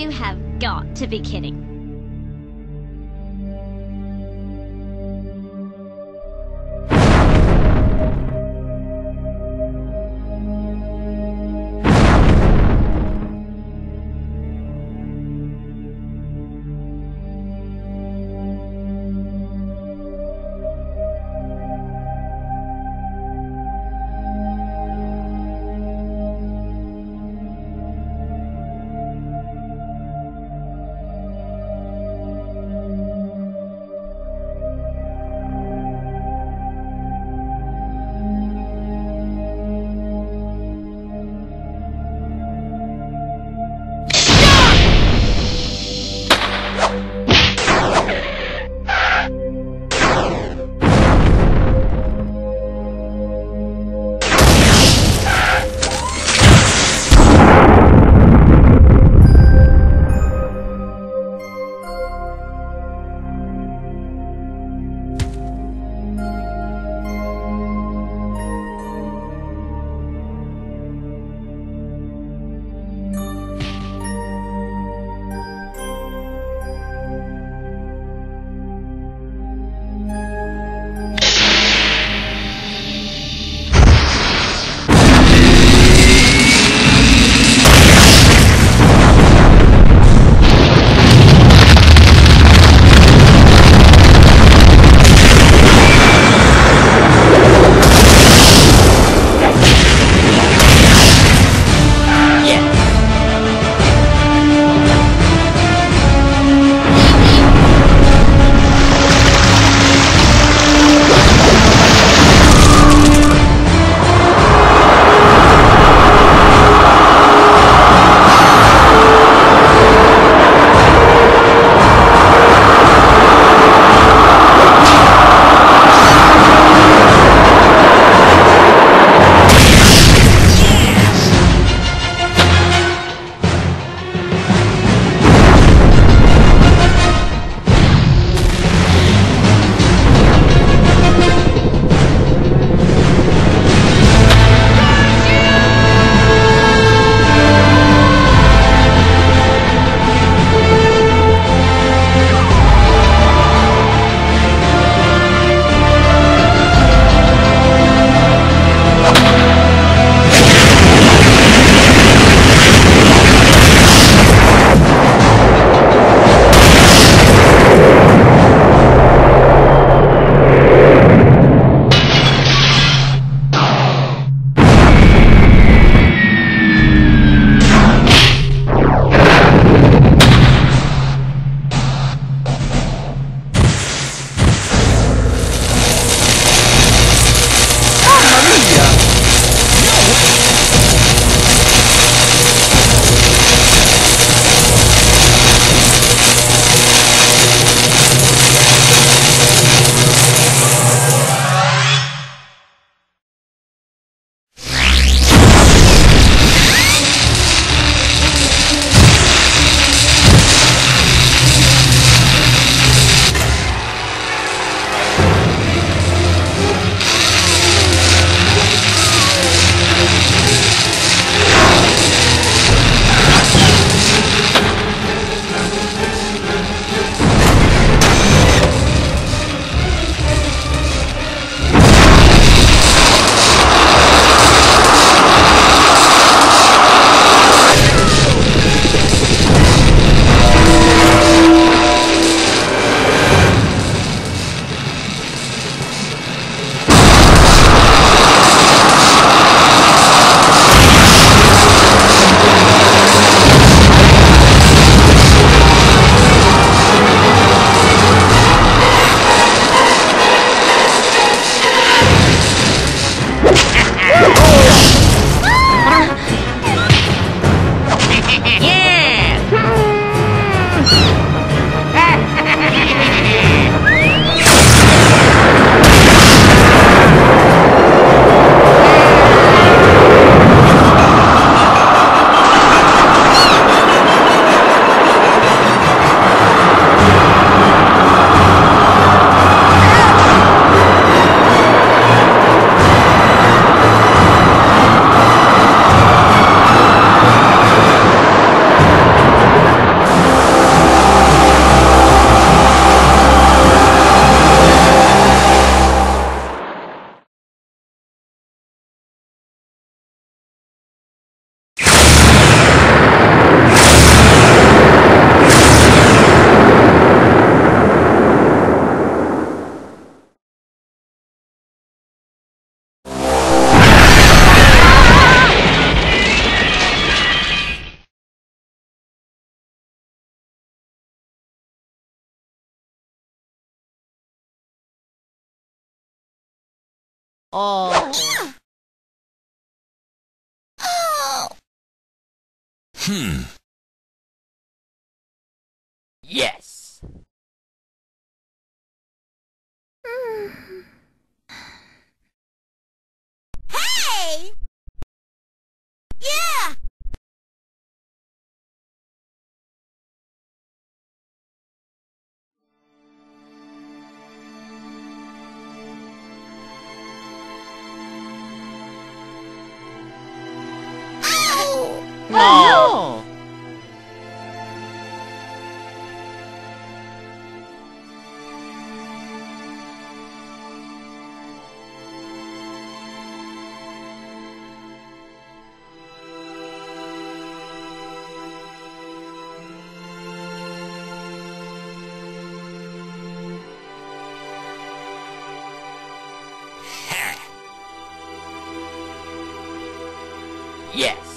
You have got to be kidding. Oh. Oh. Yes. Hey. Yeah. No! Yes.